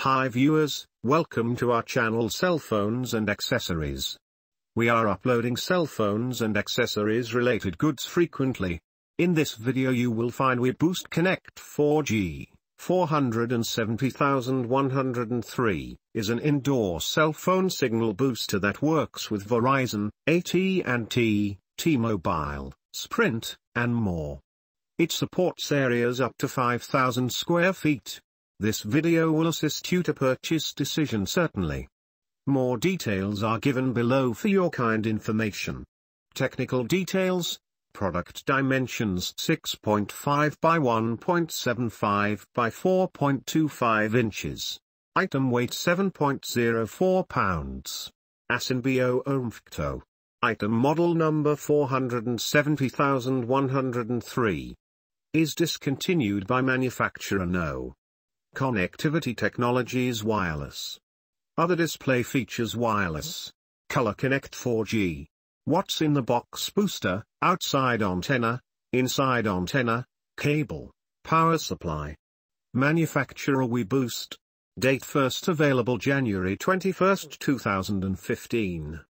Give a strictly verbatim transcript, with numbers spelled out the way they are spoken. Hi viewers, welcome to our channel Cell Phones and Accessories. We are uploading cell phones and accessories related goods frequently. In this video you will find WeBoost Connect four G, four seven zero one zero three, is an indoor cell phone signal booster that works with Verizon, A T and T, T-Mobile, Sprint, and more. It supports areas up to five thousand square feet. This video will assist you to purchase decision certainly. More details are given below for your kind information. Technical details, product dimensions six point five by one point seven five by four point two five inches. Item weight seven point zero four pounds. Asinbio Omfcto. Item model number four seven zero one zero three. Is discontinued by manufacturer no. Connectivity technologies wireless. Other display features wireless. Color Connect four G. What's in the box booster, outside antenna, inside antenna, cable, power supply. Manufacturer WeBoost. Date first available January twenty-first two thousand fifteen.